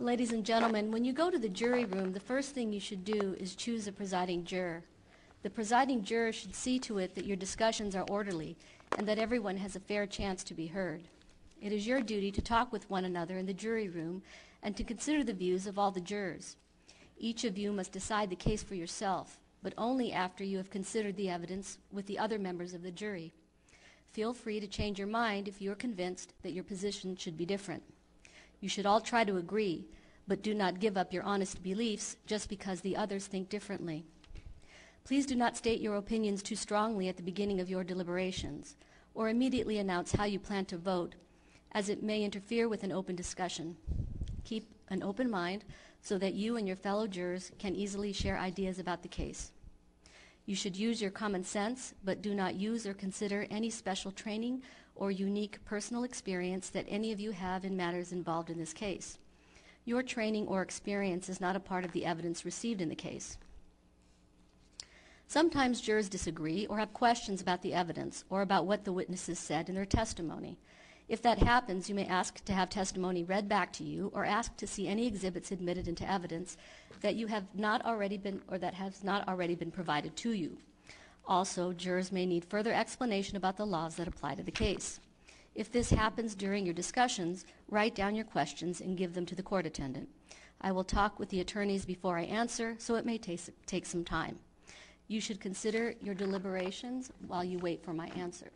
Ladies and gentlemen, when you go to the jury room, the first thing you should do is choose a presiding juror. The presiding juror should see to it that your discussions are orderly and that everyone has a fair chance to be heard. It is your duty to talk with one another in the jury room and to consider the views of all the jurors. Each of you must decide the case for yourself, but only after you have considered the evidence with the other members of the jury. Feel free to change your mind if you are convinced that your position should be different. You should all try to agree, but do not give up your honest beliefs just because the others think differently. Please do not state your opinions too strongly at the beginning of your deliberations, or immediately announce how you plan to vote, as it may interfere with an open discussion. Keep an open mind so that you and your fellow jurors can easily share ideas about the case. You should use your common sense, but do not use or consider any special training or unique personal experience that any of you have in matters involved in this case. Your training or experience is not a part of the evidence received in the case. Sometimes jurors disagree or have questions about the evidence or about what the witnesses said in their testimony. If that happens, you may ask to have testimony read back to you or ask to see any exhibits admitted into evidence that has not already been provided to you. Also, jurors may need further explanation about the laws that apply to the case. If this happens during your discussions, write down your questions and give them to the court attendant. I will talk with the attorneys before I answer, so it may take some time. You should consider your deliberations while you wait for my answer.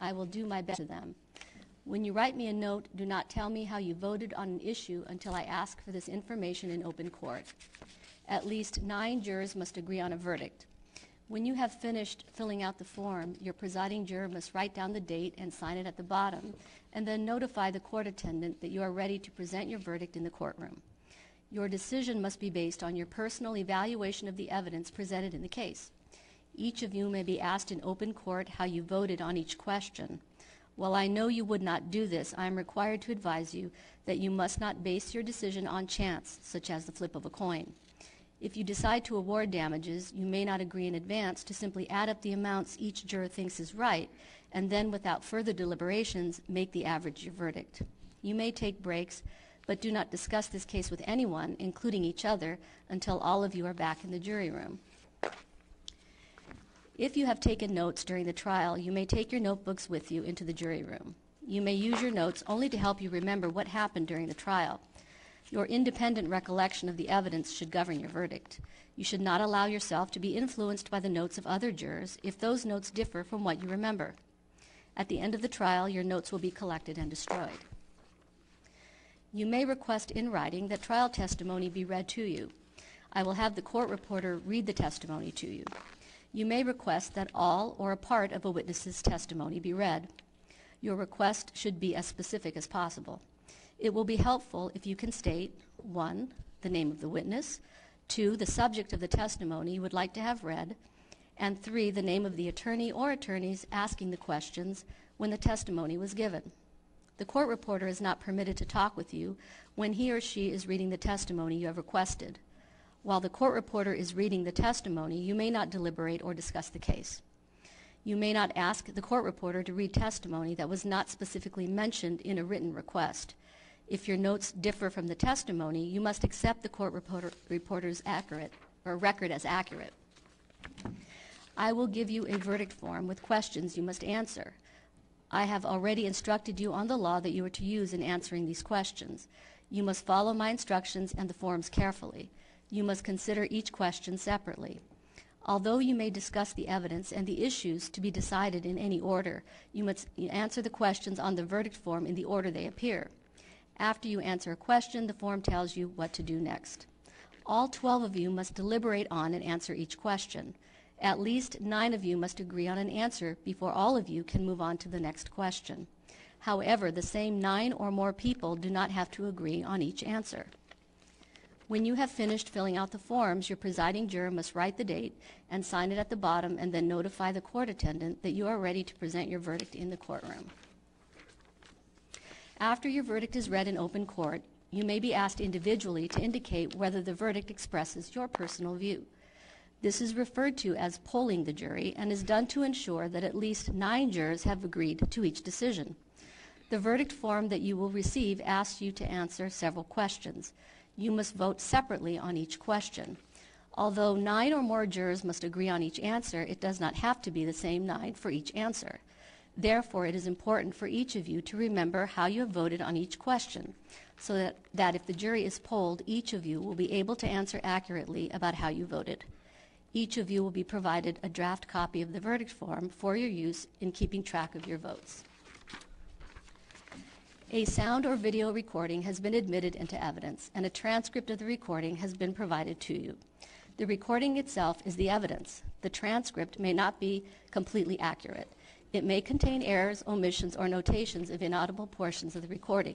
I will do my best to them. When you write me a note, do not tell me how you voted on an issue until I ask for this information in open court. At least 9 jurors must agree on a verdict. When you have finished filling out the form, your presiding juror must write down the date and sign it at the bottom, and then notify the court attendant that you are ready to present your verdict in the courtroom. Your decision must be based on your personal evaluation of the evidence presented in the case. Each of you may be asked in open court how you voted on each question. While I know you would not do this, I am required to advise you that you must not base your decision on chance, such as the flip of a coin. If you decide to award damages, you may not agree in advance to simply add up the amounts each juror thinks is right, and then, without further deliberations, make the average your verdict. You may take breaks, but do not discuss this case with anyone, including each other, until all of you are back in the jury room. If you have taken notes during the trial, you may take your notebooks with you into the jury room. You may use your notes only to help you remember what happened during the trial. Your independent recollection of the evidence should govern your verdict. You should not allow yourself to be influenced by the notes of other jurors if those notes differ from what you remember. At the end of the trial, your notes will be collected and destroyed. You may request in writing that trial testimony be read to you. I will have the court reporter read the testimony to you. You may request that all or a part of a witness's testimony be read. Your request should be as specific as possible. It will be helpful if you can state, 1, the name of the witness, 2, the subject of the testimony you would like to have read, and 3, the name of the attorney or attorneys asking the questions when the testimony was given. The court reporter is not permitted to talk with you when he or she is reading the testimony you have requested. While the court reporter is reading the testimony, you may not deliberate or discuss the case. You may not ask the court reporter to read testimony that was not specifically mentioned in a written request. If your notes differ from the testimony, you must accept the court reporter's record as accurate. I will give you a verdict form with questions you must answer. I have already instructed you on the law that you are to use in answering these questions. You must follow my instructions and the forms carefully. You must consider each question separately. Although you may discuss the evidence and the issues to be decided in any order, you must answer the questions on the verdict form in the order they appear. After you answer a question, the form tells you what to do next. All 12 of you must deliberate on and answer each question. At least 9 of you must agree on an answer before all of you can move on to the next question. However, the same 9 or more people do not have to agree on each answer. When you have finished filling out the forms, your presiding juror must write the date and sign it at the bottom and then notify the court attendant that you are ready to present your verdict in the courtroom. After your verdict is read in open court, you may be asked individually to indicate whether the verdict expresses your personal view. This is referred to as polling the jury and is done to ensure that at least 9 jurors have agreed to each decision. The verdict form that you will receive asks you to answer several questions. you must vote separately on each question. Although 9 or more jurors must agree on each answer, it does not have to be the same 9 for each answer. Therefore, it is important for each of you to remember how you have voted on each question, so that if the jury is polled, each of you will be able to answer accurately about how you voted. Each of you will be provided a draft copy of the verdict form for your use in keeping track of your votes. A sound or video recording has been admitted into evidence, and a transcript of the recording has been provided to you. The recording itself is the evidence. The transcript may not be completely accurate. It may contain errors, omissions, or notations of inaudible portions of the recording.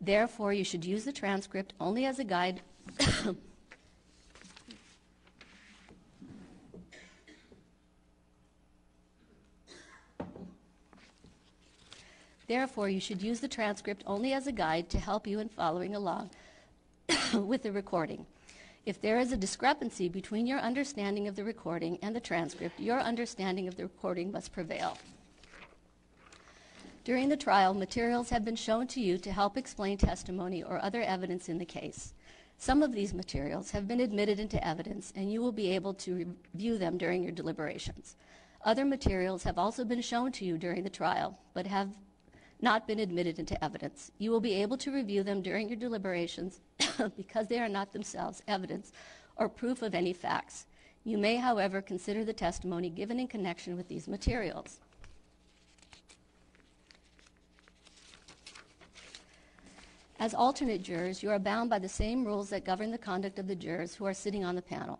Therefore, you should use the transcript only as a guide to help you in following along with the recording. If there is a discrepancy between your understanding of the recording and the transcript, your understanding of the recording must prevail. During the trial, materials have been shown to you to help explain testimony or other evidence in the case. Some of these materials have been admitted into evidence, and you will be able to review them during your deliberations. Other materials have also been shown to you during the trial, but have not been admitted into evidence. You will be able to review them during your deliberations because they are not themselves evidence or proof of any facts. You may, however, consider the testimony given in connection with these materials. As alternate jurors, you are bound by the same rules that govern the conduct of the jurors who are sitting on the panel.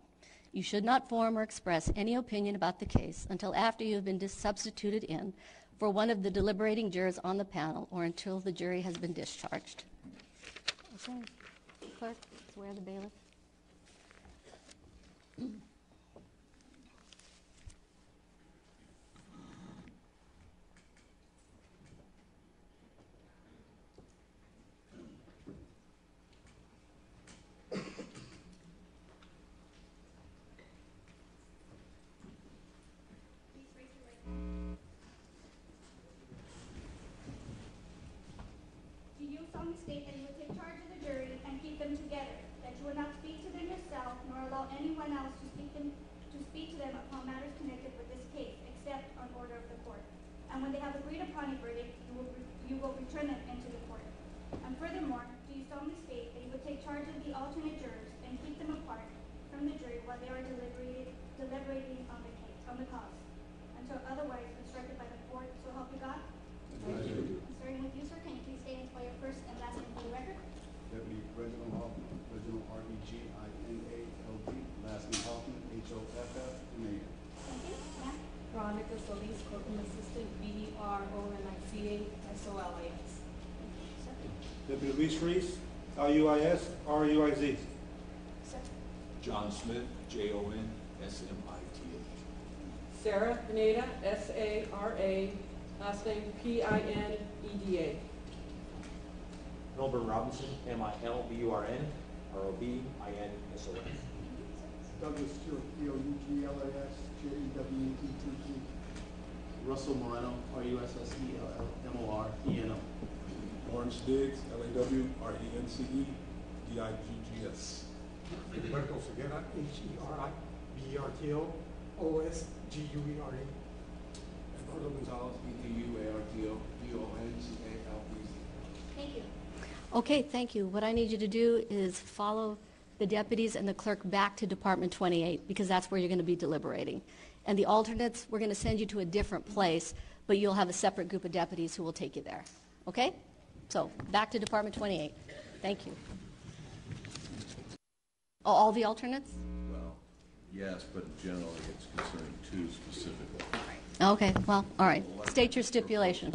You should not form or express any opinion about the case until after you have been substituted in for one of the deliberating jurors on the panel or until the jury has been discharged. Okay. Clerk, swear the bailiff. Deputy Luis Ruiz, L-U-I-S, R-U-I-Z. John Smith, J-O-N-S-M-I-T-H. Sarah Pineda, S-A-R-A, last name P-I-N-E-D-A. Milburn Robinson, M-I-L-B-U-R-N, R-O-B-I-N-S-O-N. Douglas Jewett, D-O-U-G-L-A-S, J-E-W-E-T-T-G. Russell Moreno, R-U-S-S-E-L-L-M-O-R-E-N-O. Lawrence Diggs, L-A-W-R-E-N-C-E-D-I-G-G-S. Roberto Seguera, H-E-R-I-B-E-R-T-O-O-S-G-U-E-R-E. And Curtis Gonzalez, E-D-U-A-R-T-O-D-O-N-C-A-L-B-Z. Thank you. Okay, thank you. What I need you to do is follow the deputies and the clerk back to Department 28, because that's where you're going to be deliberating. And the alternates, we're going to send you to a different place, but you'll have a separate group of deputies who will take you there. Okay? So, back to Department 28. Thank you. All the alternates? Well, yes, but generally it's concerning two specifically. Okay, well, all right. State your stipulation.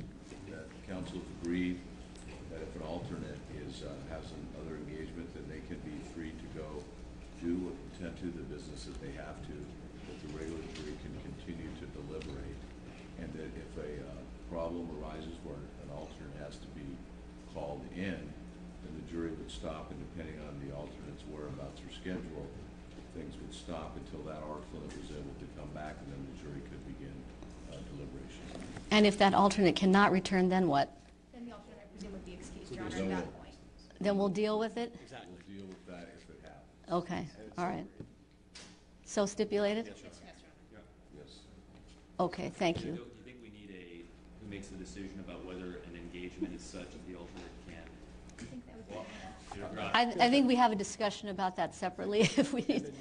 That council has agreed that if an alternate is, has another engagement, then they can be free to go do what they intend to, the business that they have to, that the regular jury can continue to deliberate, and that if a problem arises where an alternate has to be called in, then the jury would stop, and depending on the alternate's whereabouts or schedule, things would stop until that alternate was able to come back, and then the jury could begin deliberation. And if that alternate cannot return, then what? Then the alternate, I presume, would be excused, Your Honor, at that point. Then we'll deal with it? Exactly. We'll deal with that if it happens. Okay. All right. So stipulated? Yes, Your Honor. Yeah. Yes. Okay, thank you. Do you think we need who makes the decision about whether an engagement is such that the alternate can? I think we have a discussion about that separately if we need.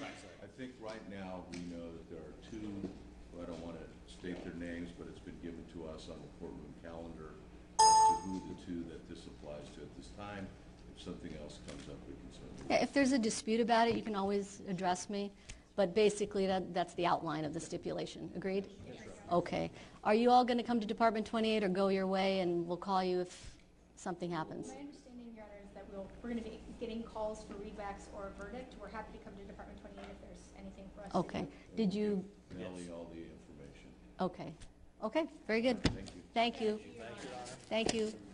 I think right now we know that there are two, well, I don't want to state their names, but it's been given to us on the courtroom calendar as to who the two that this applies to at this time. If something else comes up, we can certainly. Yeah, if there's a dispute about it, you can always address me. But basically, that's the outline of the stipulation. Agreed? Yes. Okay. Are you all going to come to Department 28 or go your way, and we'll call you if something happens? My understanding, Your Honor, is that we're going to be getting calls for readbacks or a verdict. We're happy to come to Department 28 if there's anything for us to do. Did you? Yes. All the information. Okay. Okay. Very good. Thank you. Thank you. Thank you.